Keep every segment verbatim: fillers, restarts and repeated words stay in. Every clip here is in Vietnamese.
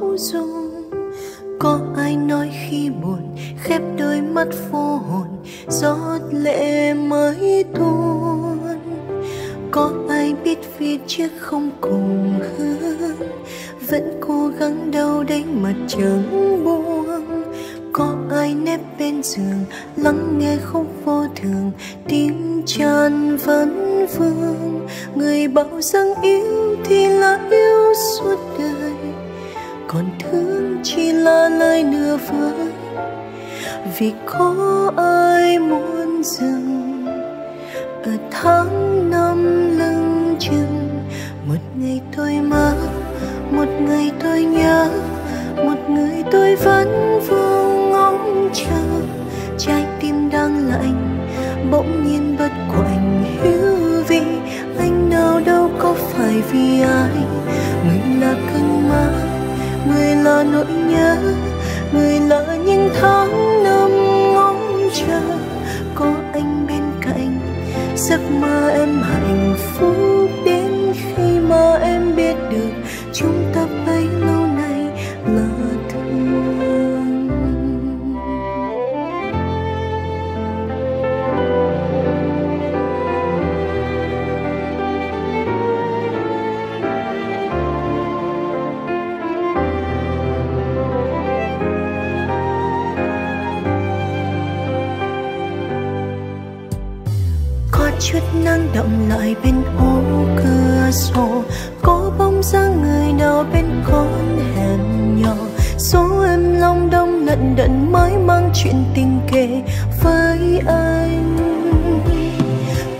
âu dung. Có ai nói khi buồn khép đôi mắt vô hồn, giọt lệ mới tuôn. Có ai biết viết chiếc không cùng hướng, vẫn cố gắng đâu đấy mà chẳng buông. Có ai nép bên giường lắng nghe khúc vô thường, tim tràn vấn vương. Người bảo rằng yêu thì là yêu suốt đời, còn thương chỉ là lời nửa vời. Vì có ai muốn dừng ở tháng năm lưng chừng. Một ngày tôi mơ, một ngày tôi nhớ, một người tôi vẫn vương ngóng chờ. Trái tim đang lạnh bỗng nhiên bất quạnh hữu vị. Anh nào đâu có phải vì ai, người là cơn mơ, người là nỗi nhớ, người là những tháng năm ngóng chờ. Có anh bên cạnh giấc mơ em hạnh phúc, đến khi mà em biết được chúng ta bấy lâu nay là thương. Có chút nắng đọng lại bên ô cửa sổ, có bóng dáng người nào bên con hẻm nhỏ. Số em long đong lận đận mới mang chuyện tình kể với anh.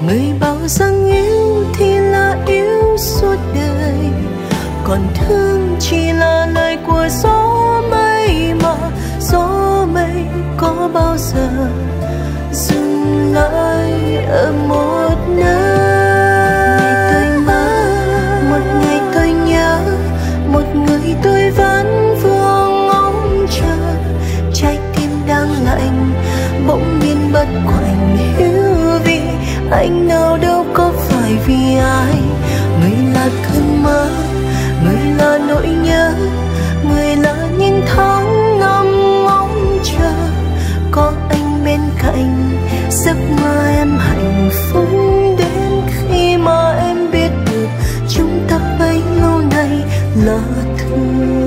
Người bảo rằng yêu thì là yêu suốt đời, còn thương chỉ là lời của gió mây. Mà gió mây có bao giờ dừng lại ở một nơi. Một ngày tôi nhớ, một người tôi vẫn vương ngóng chờ. Trái tim đang lạnh bỗng nhiên bất quạnh hữu vị. Anh nào đâu có phải vì ai, người là cơn mơ, người là nỗi nhớ, người là những tháng năm ngóng chờ. Có anh bên cạnh giấc mơ em hạnh phúc, đến khi mà em biết được chúng ta bấy lâu nay là thương.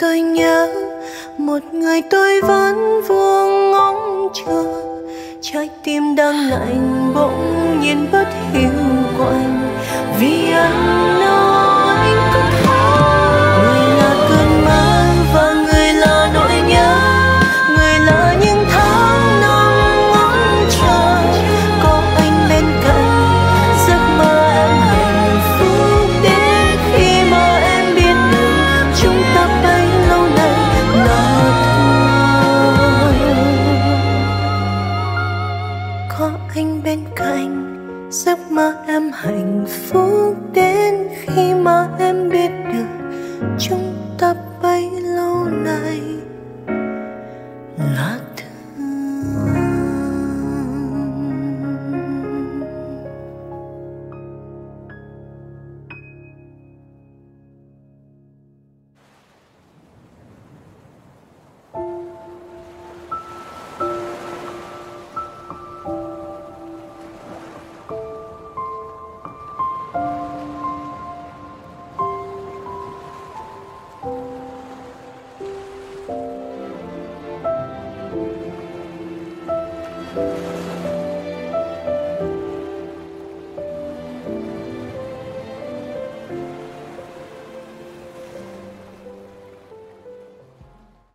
Tôi nhớ, một người tôi vẫn vương ngóng chờ. Trái tim đang lạnh bỗng nhiên bất hiếu quạnh vì anh nói anh có thấu. Người là cơn mơ và người là nỗi nhớ, người là những tháng năm ngóng chờ. Có anh bên cạnh giấc mơ em hạnh phúc, đến khi mà em biết được chúng ta bay em hạnh phúc, đến khi mà em biết được chúng ta